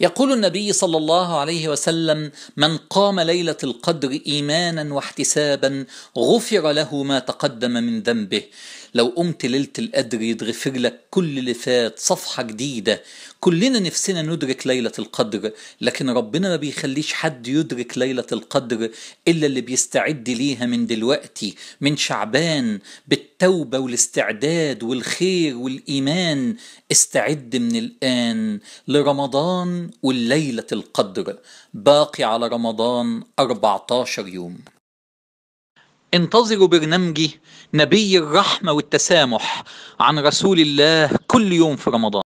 يقول النبي صلى الله عليه وسلم: من قام ليلة القدر إيمانا واحتسابا غفر له ما تقدم من ذنبه. لو قمت ليلة القدر يتغفر لك كل اللي فات صفحة جديدة. كلنا نفسنا ندرك ليلة القدر، لكن ربنا ما بيخليش حد يدرك ليلة القدر إلا اللي بيستعد ليها من دلوقتي، من شعبان، بالتوبة والاستعداد والخير والإيمان. استعد من الآن لرمضان والليلة القدر. باقي على رمضان 14 يوم. انتظروا برنامجي نبي الرحمة والتسامح عن رسول الله كل يوم في رمضان.